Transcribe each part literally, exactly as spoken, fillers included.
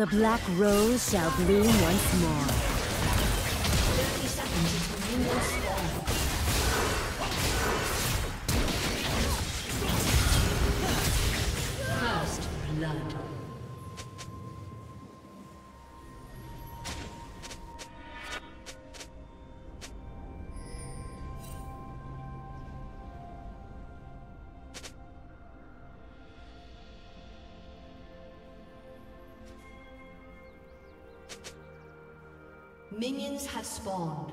The black rose shall bloom once more. First blood. Minions have spawned.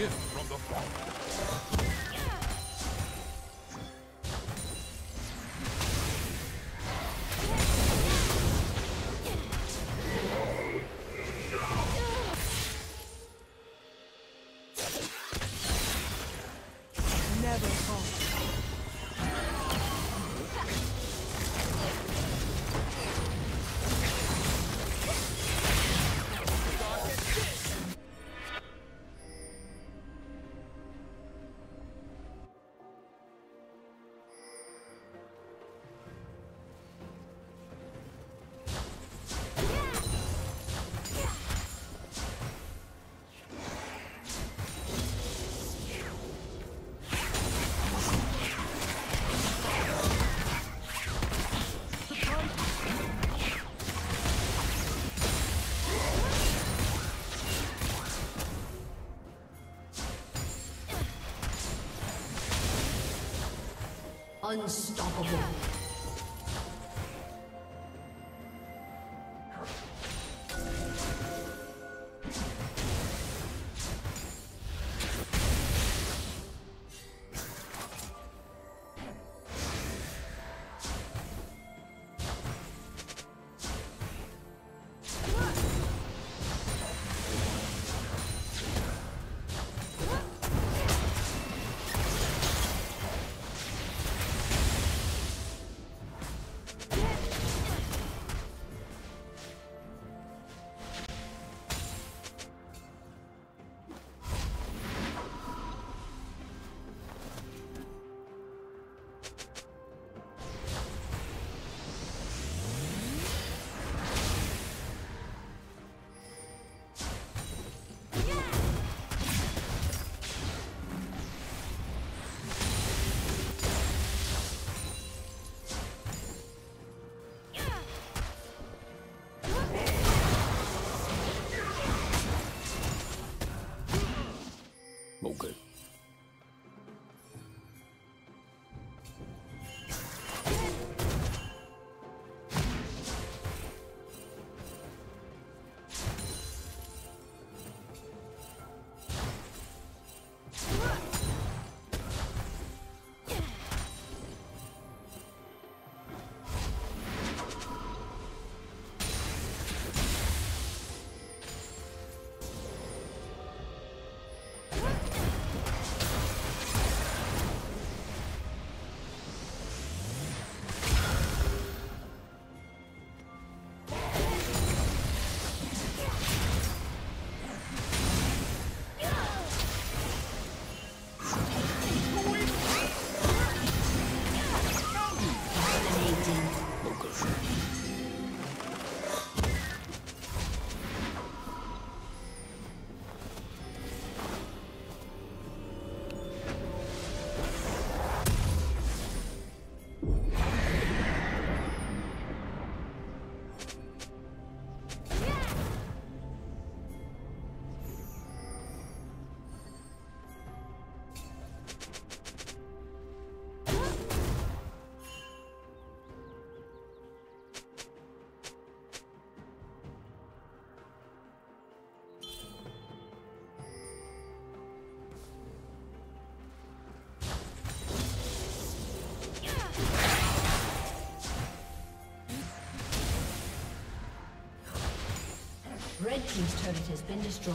gift from the Father. Unstoppable. Red team's turret has been destroyed.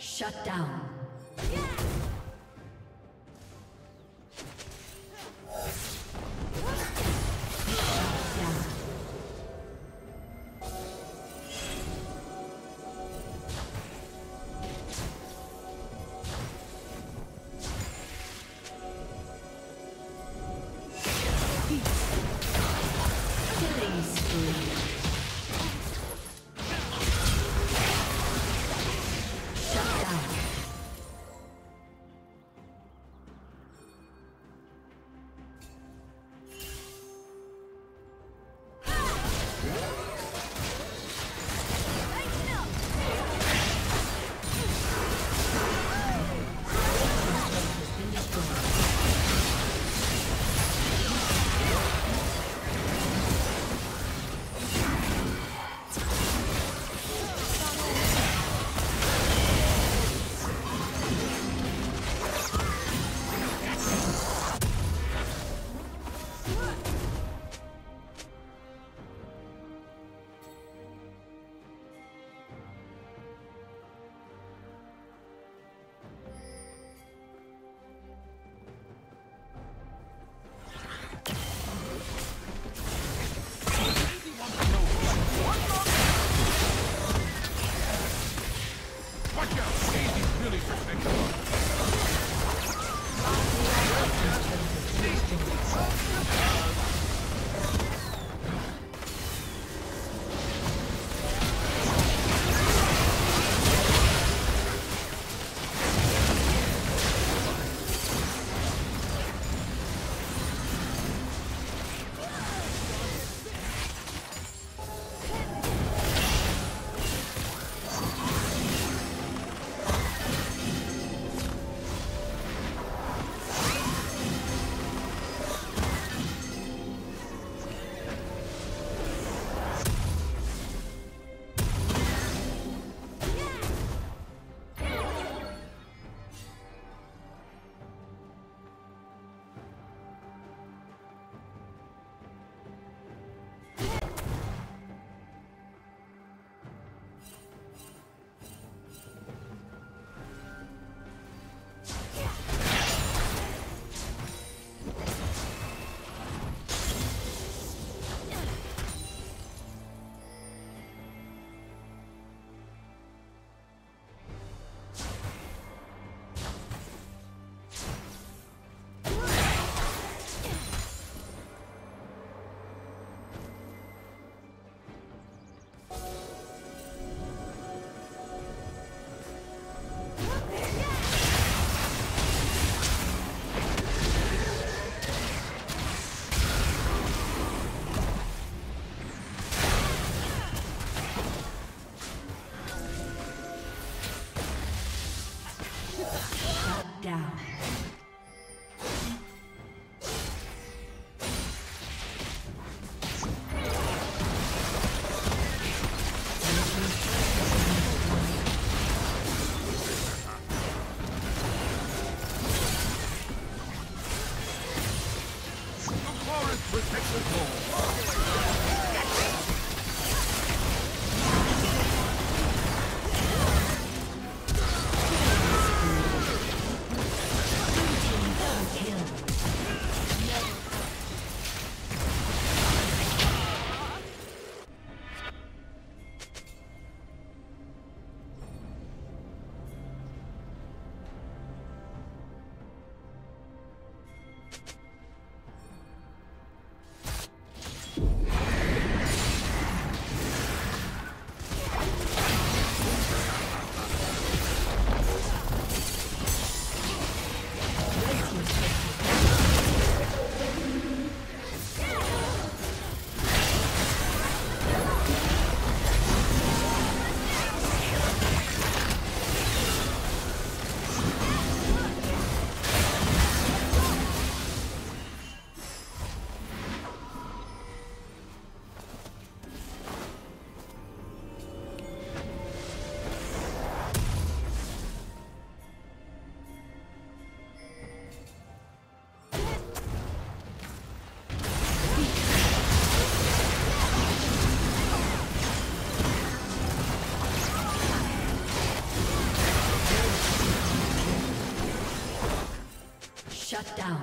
Shut down. down.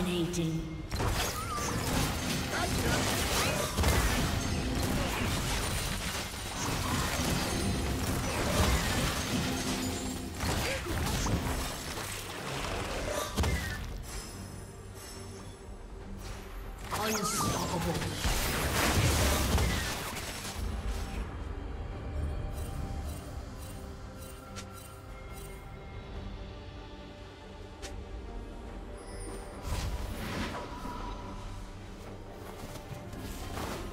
Dominating. The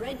Red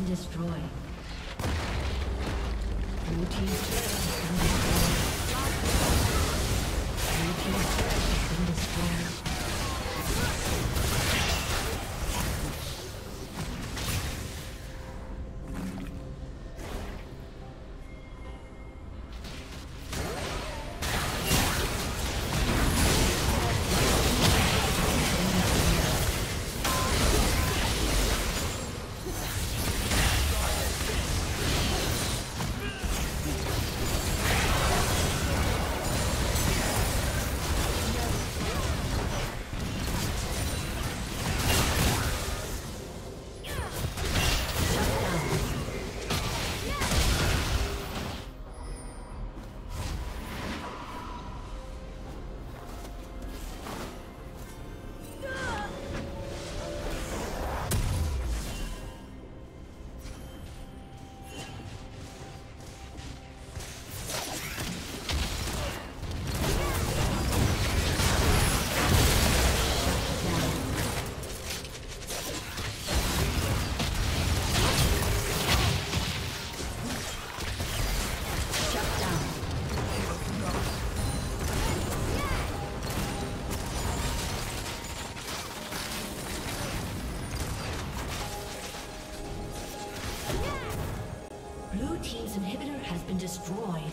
Been destroyed. Blue team's turret has been destroyed. Blue team's turret has been destroyed. team's inhibitor has been destroyed.